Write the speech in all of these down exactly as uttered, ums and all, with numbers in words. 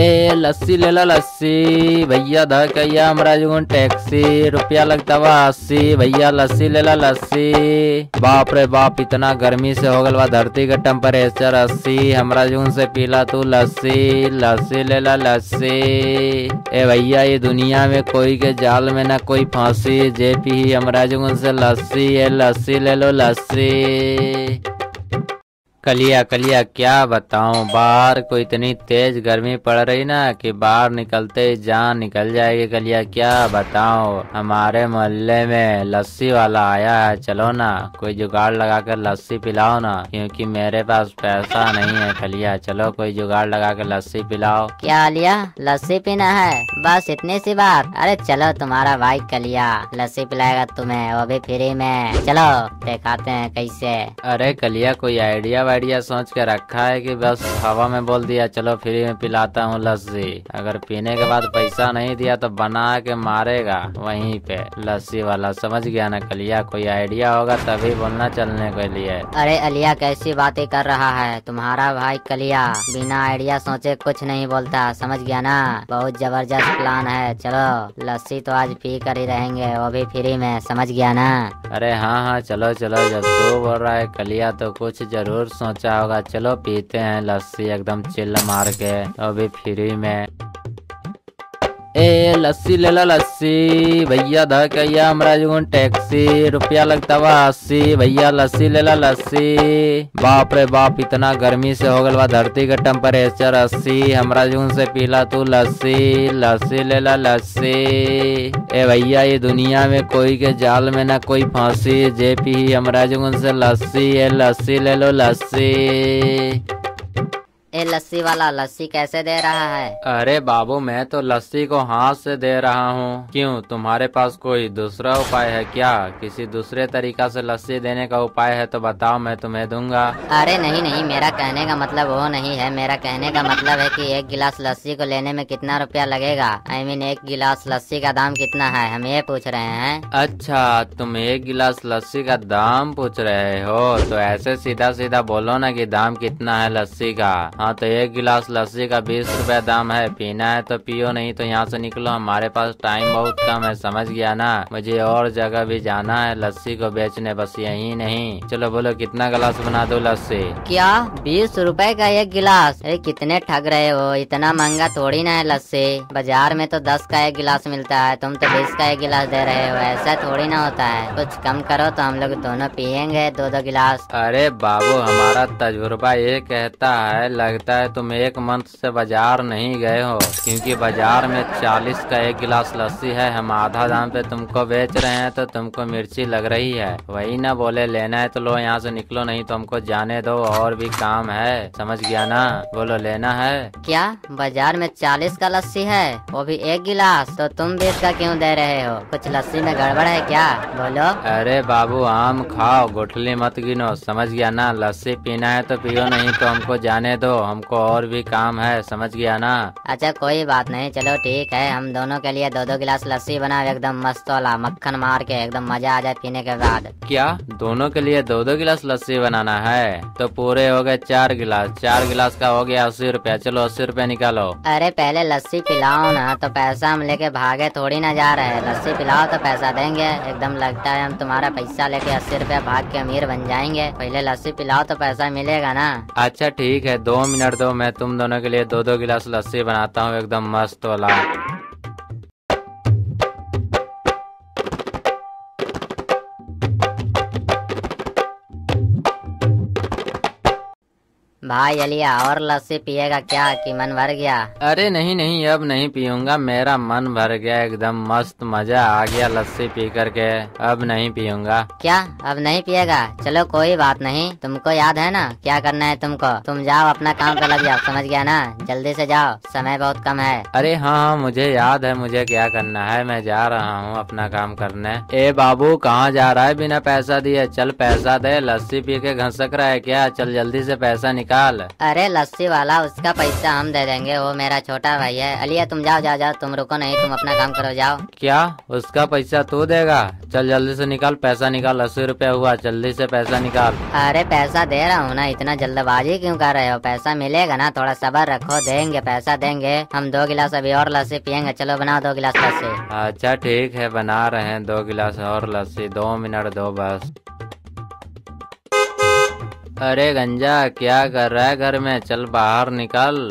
ए लस्सी ले ला लस्सी भैया धकैया हमरा जुगन टैक्सी रुपया लगता बा अस्सी भैया लस्सी ले ला लस्सी। बाप रे बाप इतना गर्मी से हो गलवा धरती का टेम्परेचर अस्सी हमरा जुगन से पीला तू लस्सी लस्सी ले ला लस्सी। ए भैया ये दुनिया में कोई के जाल में ना कोई फांसी जे पी हमरा जुगन से लस्सी ए लस्सी ले लो लस्सी। कलिया कलिया क्या बताऊं बाहर को इतनी तेज गर्मी पड़ रही ना कि बाहर निकलते ही जान निकल जाएगी। कलिया क्या बताऊं हमारे मोहल्ले में लस्सी वाला आया है, चलो ना कोई जुगाड़ लगाकर लस्सी पिलाओ ना क्योंकि मेरे पास पैसा नहीं है। कलिया चलो कोई जुगाड़ लगाकर लस्सी पिलाओ। क्या लिया लस्सी पीना है बस इतनी सी बात। अरे चलो तुम्हारा भाई कलिया लस्सी पिलाएगा तुम्हें वो भी फ्री में, चलो दिखाते हैं कैसे। अरे कलिया कोई आइडिया आइडिया सोच के रखा है कि बस हवा में बोल दिया चलो फ्री में पिलाता हूँ लस्सी, अगर पीने के बाद पैसा नहीं दिया तो बना के मारेगा वहीं पे लस्सी वाला। समझ गया ना कलिया कोई आइडिया होगा तभी बोलना चलने के लिए। अरे अलिया कैसी बातें कर रहा है तुम्हारा भाई कलिया, बिना आइडिया सोचे कुछ नहीं बोलता समझ गया ना। बहुत जबरदस्त प्लान है, चलो लस्सी तो आज पी कर ही रहेंगे वो भी फ्री में, समझ गया ना। अरे हाँ हाँ चलो चलो जब तू बोल रहा है कलिया तो कुछ जरूर सोचा होगा, चलो पीते हैं लस्सी एकदम चिल मार के अभी फ्री में। ए लस्सी ले ला लस्सी भैया धकैया हमरा जुगन टैक्सी रुपया लगता बा अस्सी भैया लस्सी ले ला लस्सी। बाप रे बाप इतना गर्मी से हो गलवा धरती का टेम्परेचर अस्सी हमरा जुगन से पीला तू लस्सी लस्सी ले ला लस्सी। ए भैया ये दुनिया में कोई के जाल में ना कोई फांसी जे पी हमरा जुगन से लस्सी ए लस्सी ले लो लस्सी। ए लस्सी वाला लस्सी कैसे दे रहा है? अरे बाबू मैं तो लस्सी को हाथ से दे रहा हूँ, क्यों तुम्हारे पास कोई दूसरा उपाय है क्या? किसी दूसरे तरीका से लस्सी देने का उपाय है तो बताओ मैं तुम्हें दूंगा। अरे नहीं नहीं मेरा कहने का मतलब वो नहीं है, मेरा कहने का मतलब है कि एक गिलास लस्सी को लेने में कितना रुपया लगेगा, आई मीन एक गिलास लस्सी का दाम कितना है हम ये पूछ रहे हैं। अच्छा तुम एक गिलास लस्सी का दाम पूछ रहे हो तो ऐसे सीधा सीधा बोलो ना कि दाम कितना है लस्सी का। हाँ तो एक गिलास लस्सी का बीस रुपए दाम है, पीना है तो पियो नहीं तो यहाँ से निकलो हमारे पास टाइम बहुत कम है समझ गया ना। मुझे और जगह भी जाना है लस्सी को बेचने बस यही नहीं, चलो बोलो कितना गिलास बना दो लस्सी। क्या बीस रुपए का एक गिलास? अरे कितने ठग रहे हो, इतना महंगा थोड़ी ना है लस्सी, बाजार में तो दस का एक गिलास मिलता है तुम तो बीस का एक गिलास दे रहे हो, ऐसा थोड़ी ना होता है कुछ कम करो तो हम लोग दोनों पियेंगे दो दो गिलास। अरे बाबू हमारा तजुर्बा ये कहता है लगता है तुम एक मंथ से बाजार नहीं गए हो क्योंकि बाजार में चालीस का एक गिलास लस्सी है, हम आधा दाम पे तुमको बेच रहे हैं तो तुमको मिर्ची लग रही है। वही ना बोले लेना है तो लो यहाँ से निकलो नहीं तो हमको जाने दो और भी काम है समझ गया ना। बोलो लेना है क्या? बाजार में चालीस का लस्सी है वो भी एक गिलास, तो तुम बीस का क्यों दे रहे हो? कुछ लस्सी में गड़बड़ है क्या? बोलो। अरे बाबू आम खाओ गुठली मत गिनो समझ गया ना, लस्सी पीना है तो पियो नहीं तो हमको जाने दो हमको और भी काम है समझ गया ना। अच्छा कोई बात नहीं चलो ठीक है हम दोनों के लिए दो दो गिलास लस्सी बनाओ एकदम मस्त वाला मक्खन मार के एकदम मजा आ जाए पीने के बाद। क्या दोनों के लिए दो दो गिलास लस्सी बनाना है? तो पूरे हो गए चार गिलास, चार गिलास का हो गया अस्सी रुपया, चलो अस्सी रुपया निकालो। अरे पहले लस्सी पिलाओ ना तो पैसा हम लेके भागे थोड़ी ना जा रहे, लस्सी पिलाओ तो पैसा देंगे। एकदम लगता है हम तुम्हारा पैसा लेके अस्सी रुपया भाग के अमीर बन जाएंगे, पहले लस्सी पिलाओ तो पैसा मिलेगा ना। अच्छा ठीक है दो मिनट दो मैं तुम दोनों के लिए दो दो गिलास लस्सी बनाता हूँ एकदम मस्त वाला। भाई अलिया और लस्सी पिएगा क्या कि मन भर गया? अरे नहीं नहीं अब नहीं पीऊंगा, मेरा मन भर गया एकदम मस्त मजा आ गया लस्सी पी करके, अब नहीं पीऊंगा। क्या अब नहीं पिएगा? चलो कोई बात नहीं तुमको याद है ना क्या करना है तुमको, तुम जाओ अपना काम पे लग जाओ समझ गया ना, जल्दी से जाओ समय बहुत कम है। अरे हाँ हाँ मुझे याद है मुझे क्या करना है, मैं जा रहा हूँ अपना काम करने। ए बाबू कहाँ जा रहा है बिना पैसा दिए? चल पैसा दे, लस्सी पी के घसक रहा है क्या? चल जल्दी से पैसा निकाल चल। अरे लस्सी वाला, उसका पैसा हम दे देंगे, वो मेरा छोटा भाई है। अलिया तुम जाओ जाओ जाओ, तुम रुको नहीं, तुम अपना काम करो जाओ। क्या उसका पैसा तू देगा? चल जल्दी से निकाल, पैसा निकाल। अस्सी रुपया हुआ, जल्दी से पैसा निकाल। अरे पैसा दे रहा हूँ ना, इतना जल्दबाजी क्यों कर रहे हो? पैसा मिलेगा ना, थोड़ा सब्र रखो, देंगे पैसा देंगे। हम दो गिलास अभी और लस्सी पियेंगे, चलो बनाओ दो गिलास लस्सी। अच्छा ठीक है, बना रहे हैं दो गिलास और लस्सी, दो मिनट दो बस। अरे गंजा, क्या कर रहा है घर में? चल बाहर निकल।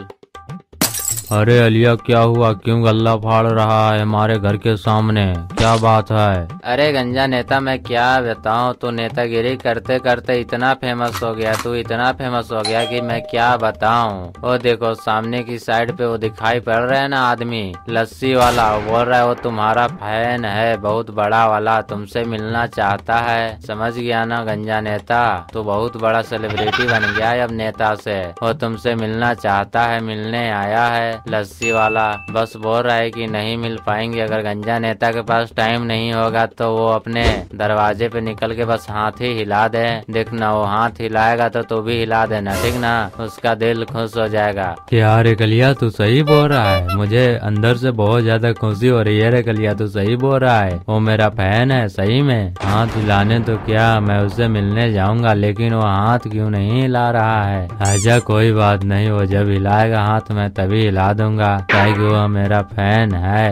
अरे अलिया, क्या हुआ? क्यों गल्ला फाड़ रहा है हमारे घर के सामने? क्या बात है? अरे गंजा नेता, मैं क्या बताऊं, तू नेतागिरी करते करते इतना फेमस हो गया, तू इतना फेमस हो गया कि मैं क्या बताऊं। वो देखो सामने की साइड पे वो दिखाई पड़ रहा है ना आदमी, लस्सी वाला, बोल रहा है वो तुम्हारा फैन है, बहुत बड़ा वाला, तुमसे मिलना चाहता है। समझ गया ना गंजा नेता, तू बहुत बड़ा सेलिब्रिटी बन गया है अब नेता से, वो तुमसे मिलना चाहता है, मिलने आया है। लस्सी वाला बस बोल रहा है कि नहीं मिल पाएंगे, अगर गंजा नेता के पास टाइम नहीं होगा तो वो अपने दरवाजे पे निकल के बस हाथ ही हिला दे। देखना वो हाथ हिलाएगा तो तू भी हिला देना, ठीक ना? उसका दिल खुश हो जाएगा। क्या रे कलिया, तू सही बोल रहा है, मुझे अंदर से बहुत ज्यादा खुशी हो रही है। रे कलिया, तू सही बोल रहा है, वो मेरा फैन है सही में। हाथ हिलाने तो क्या, मैं उससे मिलने जाऊंगा, लेकिन वो हाथ क्यों नहीं हिला रहा है? अच्छा कोई बात नहीं, वो जब हिलाएगा हाथ में तभी हिला दूंगा, ताकि वो मेरा फैन है।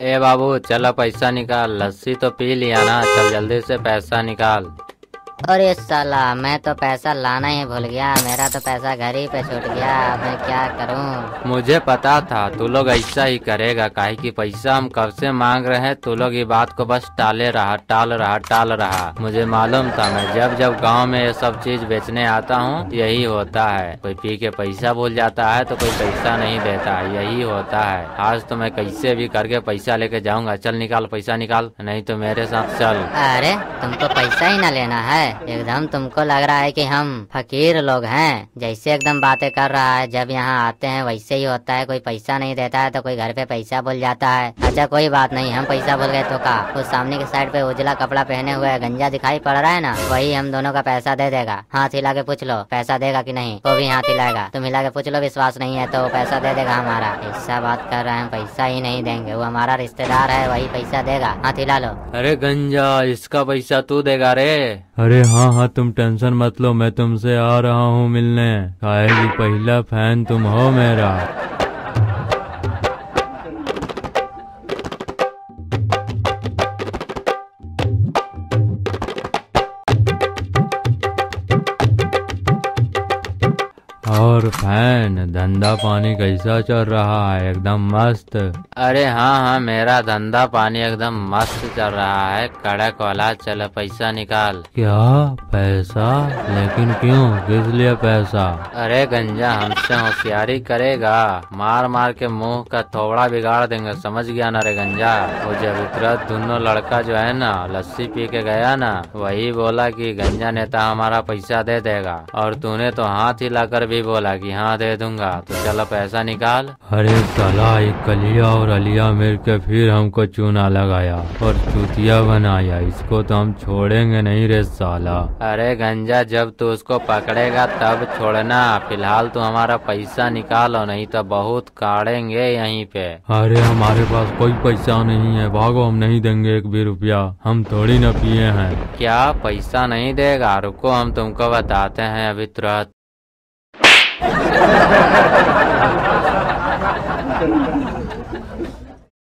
ए बाबू चलो पैसा निकाल, लस्सी तो पी लिया ना, चल जल्दी से पैसा निकाल। अरे साला, मैं तो पैसा लाना ही भूल गया, मेरा तो पैसा घर ही पे छूट गया, मैं क्या करूं? मुझे पता था तू लोग ऐसा ही करेगा, काहे कि पैसा हम कब से मांग रहे हैं, तू लोग ये बात को बस टाले रहा टाल रहा टाल रहा। मुझे मालूम था, मैं जब जब गांव में ये सब चीज बेचने आता हूं यही होता है, कोई पी के पैसा भूल जाता है तो कोई पैसा नहीं देता, यही होता है। आज तो मैं कैसे भी करके पैसा लेके जाऊँगा। चल निकाल पैसा निकाल, नहीं तो मेरे साथ चल। अरे तुमको पैसा ही न लेना है, एकदम तुमको लग रहा है कि हम फकीर लोग हैं, जैसे एकदम बातें कर रहा है। जब यहाँ आते हैं वैसे ही होता है, कोई पैसा नहीं देता है तो कोई घर पे पैसा भूल जाता है। अच्छा कोई बात नहीं, हम पैसा भूल गए तो का, उस सामने के साइड पे उजला कपड़ा पहने हुए गंजा दिखाई पड़ रहा है ना, वही हम दोनों का पैसा दे देगा। हाथ हिला के पूछ लो पैसा देगा की नहीं, वो भी हाथ हिलाएगा। तुम हिला के पूछ लो, विश्वास नहीं है तो पैसा दे देगा हमारा। ऐसा बात कर रहे हैं, पैसा ही नहीं देंगे, वो हमारा रिश्तेदार है, वही पैसा देगा। हाथ हिला लो। अरे गंजा, इसका पैसा तू देगा रे? अरे हाँ हाँ, तुम टेंशन मत लो, मैं तुमसे आ रहा हूँ मिलने, काहे कि पहला फैन तुम हो मेरा। और फैन, धंधा पानी कैसा चल रहा है? एकदम मस्त। अरे हाँ हाँ, मेरा धंधा पानी एकदम मस्त चल रहा है, कड़क वाला। चलो पैसा निकाल। क्या पैसा? लेकिन क्यों, किस लिए पैसा? अरे गंजा, हमसे होशियारी करेगा, मार मार के मुंह का थोड़ा बिगाड़ देंगे, समझ गया ना रे गंजा? वो जब उतरा दोनों लड़का जो है ना, लस्सी पी के गया ना, वही बोला कि गंजा नेता हमारा पैसा दे देगा, और तूने तो हाथ हिलाकर भी बोला कि हाँ दे दूंगा। तो चलो पैसा निकाल। अरे साला, एक कलिया और अलिया मिल के फिर हमको चूना लगाया और चूतिया बनाया, इसको तो हम छोड़ेंगे नहीं रे साला। अरे गंजा, जब तू उसको पकड़ेगा तब छोड़ना, फिलहाल तू हमारा पैसा निकालो, नहीं तो बहुत काटेंगे यहीं पे। अरे हमारे पास कोई पैसा नहीं है, भागो, हम नहीं देंगे एक भी रुपया, हम थोड़ी न पिए हैं। क्या पैसा नहीं देगा? रुको हम तुमको बताते हैं अभी तुरंत।